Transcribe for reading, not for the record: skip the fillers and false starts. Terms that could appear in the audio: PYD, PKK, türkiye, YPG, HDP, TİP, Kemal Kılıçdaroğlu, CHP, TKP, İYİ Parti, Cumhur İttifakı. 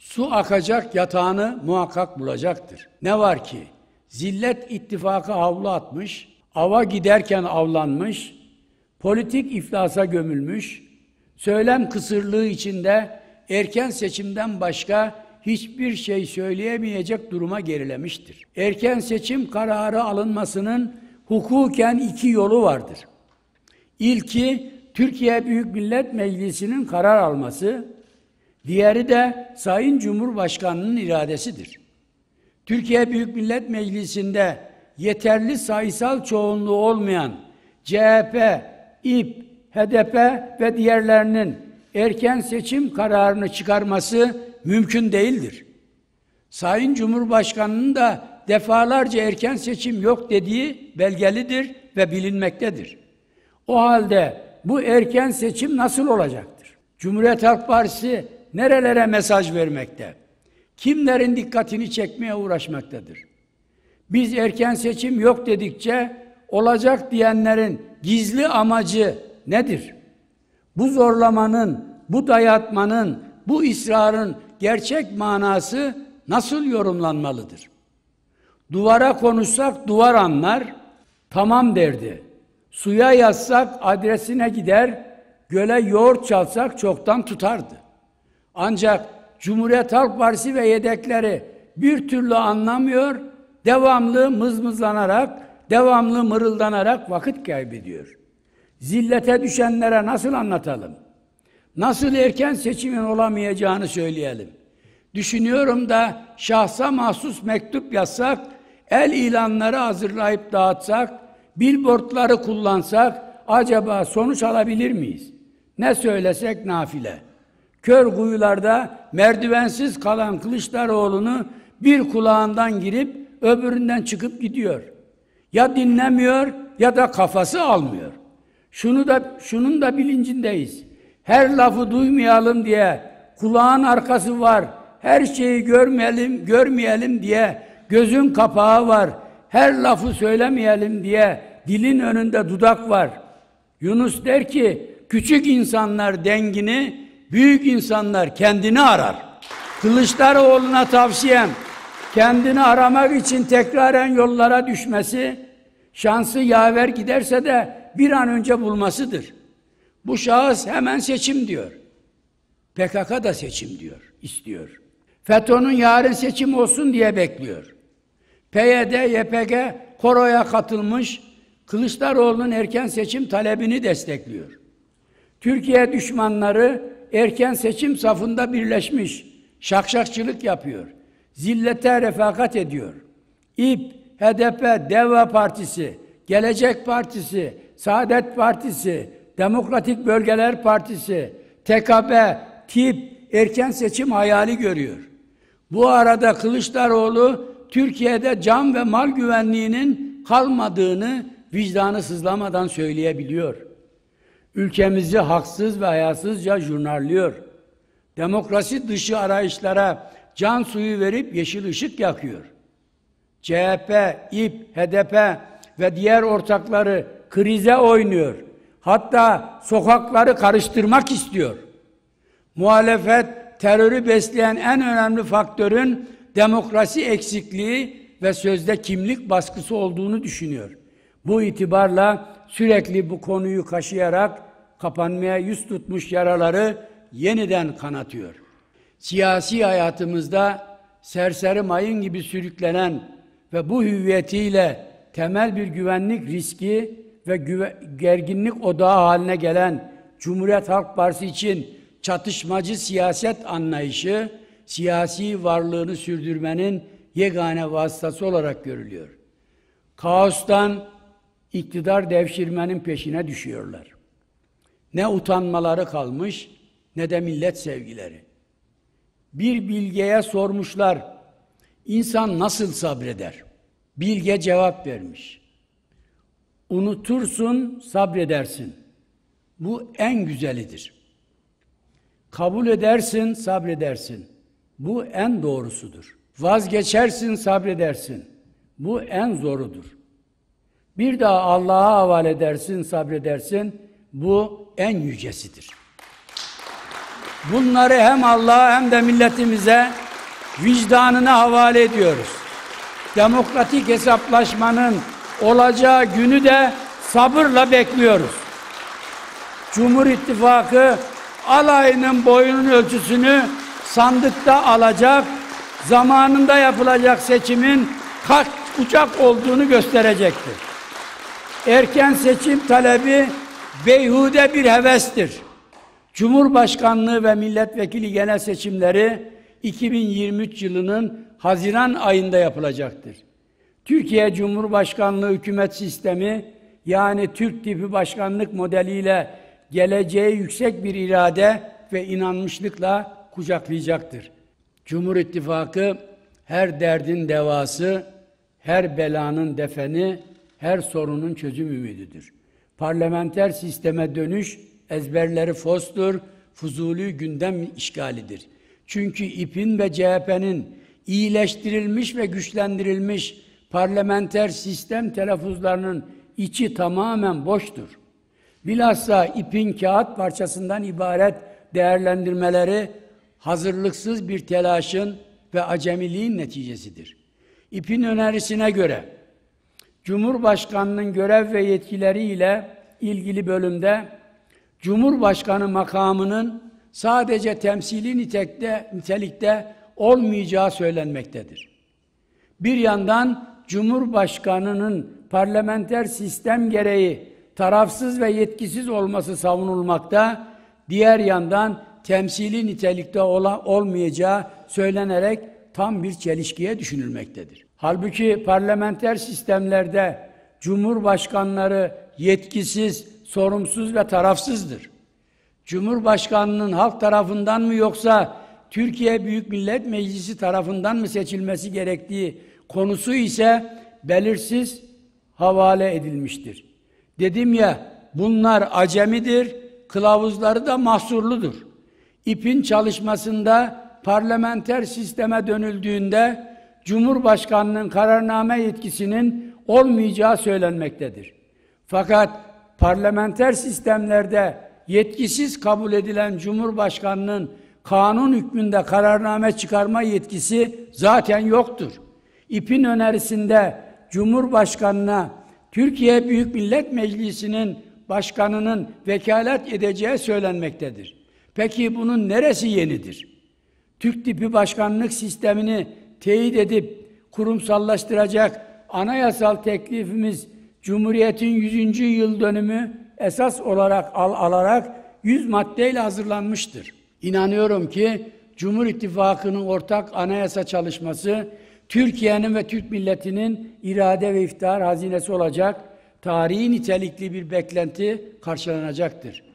su akacak yatağını muhakkak bulacaktır. Ne var ki zillet ittifaka havlu atmış, ava giderken avlanmış, politik iflasa gömülmüş, söylem kısırlığı içinde erken seçimden başka hiçbir şey söyleyemeyecek duruma gerilemiştir. Erken seçim kararı alınmasının hukuken iki yolu vardır. İlki Türkiye Büyük Millet Meclisi'nin karar alması, diğeri de Sayın Cumhurbaşkanı'nın iradesidir. Türkiye Büyük Millet Meclisi'nde yeterli sayısal çoğunluğu olmayan CHP, İP, HDP ve diğerlerinin erken seçim kararını çıkarması mümkün değildir. Sayın Cumhurbaşkanı'nın da defalarca erken seçim yok dediği belgelidir ve bilinmektedir. O halde bu erken seçim nasıl olacaktır? Cumhuriyet Halk Partisi nerelere mesaj vermekte? Kimlerin dikkatini çekmeye uğraşmaktadır? Biz erken seçim yok dedikçe olacak diyenlerin gizli amacı nedir? Bu zorlamanın, bu dayatmanın, bu ısrarın gerçek manası nasıl yorumlanmalıdır? Duvara konuşsak duvar anlar, tamam derdi. Suya yazsak adresine gider, göle yoğurt çalsak çoktan tutardı. Ancak Cumhuriyet Halk Partisi ve yedekleri bir türlü anlamıyor, devamlı mızmızlanarak, devamlı mırıldanarak vakit kaybediyor. Zillete düşenlere nasıl anlatalım? Nasıl erken seçimin olamayacağını söyleyelim? Düşünüyorum da şahsa mahsus mektup yazsak, el ilanları hazırlayıp dağıtsak, billboardları kullansak acaba sonuç alabilir miyiz? Ne söylesek nafile. Kör kuyularda merdivensiz kalan Kılıçdaroğlu'nu bir kulağından girip öbüründen çıkıp gidiyor. Ya dinlemiyor ya da kafası almıyor. Şunun da bilincindeyiz. Her lafı duymayalım diye, kulağın arkası var. Her şeyi görmeyelim diye gözün kapağı var. Her lafı söylemeyelim diye dilin önünde dudak var. Yunus der ki, küçük insanlar dengini, büyük insanlar kendini arar. Kılıçdaroğlu'na tavsiyem, kendini aramak için tekraren yollara düşmesi, şansı yaver giderse de bir an önce bulmasıdır. Bu şahıs hemen seçim diyor. PKK da seçim diyor, istiyor. FETÖ'nün yarın seçim olsun diye bekliyor. PYD, YPG koroya katılmış, Kılıçdaroğlu'nun erken seçim talebini destekliyor. Türkiye düşmanları erken seçim safında birleşmiş, şakşakçılık yapıyor, zillete refakat ediyor. İP, HDP, DEVA Partisi, Gelecek Partisi, Saadet Partisi, Demokratik Bölgeler Partisi, TKP, TİP erken seçim hayali görüyor. Bu arada Kılıçdaroğlu Türkiye'de can ve mal güvenliğinin kalmadığını vicdanı sızlamadan söyleyebiliyor. Ülkemizi haksız ve hayasızca jurnallıyor. Demokrasi dışı arayışlara can suyu verip yeşil ışık yakıyor. CHP, İP, HDP ve diğer ortakları krize oynuyor. Hatta sokakları karıştırmak istiyor. Muhalefet, terörü besleyen en önemli faktörün demokrasi eksikliği ve sözde kimlik baskısı olduğunu düşünüyor. Bu itibarla sürekli bu konuyu kaşıyarak kapanmaya yüz tutmuş yaraları yeniden kanatıyor. Siyasi hayatımızda serseri mayın gibi sürüklenen ve bu hüviyetiyle temel bir güvenlik riski ve gerginlik odağı haline gelen Cumhuriyet Halk Partisi için çatışmacı siyaset anlayışı, siyasi varlığını sürdürmenin yegane vasıtası olarak görülüyor. Kaostan iktidar devşirmenin peşine düşüyorlar. Ne utanmaları kalmış ne de millet sevgileri. Bir bilgeye sormuşlar, insan nasıl sabreder? Bilge cevap vermiş. Unutursun, sabredersin. Bu en güzelidir. Kabul edersin, sabredersin. Bu en doğrusudur. Vazgeçersin, sabredersin. Bu en zorudur. Bir daha Allah'a havale edersin, sabredersin. Bu en yücesidir. Bunları hem Allah'a hem de milletimize, vicdanına havale ediyoruz. Demokratik hesaplaşmanın olacağı günü de sabırla bekliyoruz. Cumhur İttifakı alayının boyunun ölçüsünü sandıkta alacak, zamanında yapılacak seçimin kaç uçak olduğunu gösterecektir. Erken seçim talebi beyhude bir hevestir. Cumhurbaşkanlığı ve milletvekili genel seçimleri 2023 yılının Haziran ayında yapılacaktır. Türkiye Cumhurbaşkanlığı hükümet sistemi, yani Türk tipi başkanlık modeliyle geleceğe yüksek bir irade ve inanmışlıkla kucaklayacaktır. Cumhur İttifakı her derdin devası, her belanın defeni, her sorunun çözüm ümididir. Parlamenter sisteme dönüş ezberleri fostur, fuzuli gündem işgalidir. Çünkü İP'in ve CHP'nin iyileştirilmiş ve güçlendirilmiş parlamenter sistem telaffuzlarının içi tamamen boştur. Bilhassa İP'in kağıt parçasından ibaret değerlendirmeleri hazırlıksız bir telaşın ve acemiliğin neticesidir. İP'in önerisine göre Cumhurbaşkanı'nın görev ve yetkileriyle ilgili bölümde Cumhurbaşkanı makamının sadece temsili nitelikte olmayacağı söylenmektedir. Bir yandan Cumhurbaşkanı'nın parlamenter sistem gereği tarafsız ve yetkisiz olması savunulmakta, diğer yandan temsili nitelikte olmayacağı söylenerek tam bir çelişkiye düşünülmektedir. Halbuki parlamenter sistemlerde Cumhurbaşkanları yetkisiz, sorumsuz ve tarafsızdır. Cumhurbaşkanının halk tarafından mı yoksa Türkiye Büyük Millet Meclisi tarafından mı seçilmesi gerektiği konusu ise belirsiz, havale edilmiştir. Dedim ya, bunlar acemidir, kılavuzları da mahsurludur. İP'in çalışmasında parlamenter sisteme dönüldüğünde Cumhurbaşkanının kararname yetkisinin olmayacağı söylenmektedir. Fakat parlamenter sistemlerde yetkisiz kabul edilen Cumhurbaşkanının kanun hükmünde kararname çıkarma yetkisi zaten yoktur. İP'in önerisinde Cumhurbaşkanına Türkiye Büyük Millet Meclisi'nin başkanının vekalet edeceği söylenmektedir. Peki bunun neresi yenidir? Türk tipi başkanlık sistemini teyit edip kurumsallaştıracak anayasal teklifimiz Cumhuriyet'in 100. yıl dönümü esas olarak alarak 100 maddeyle hazırlanmıştır. İnanıyorum ki Cumhur İttifakı'nın ortak anayasa çalışması Türkiye'nin ve Türk milletinin irade ve iftihar hazinesi olacak, tarihi nitelikli bir beklenti karşılanacaktır.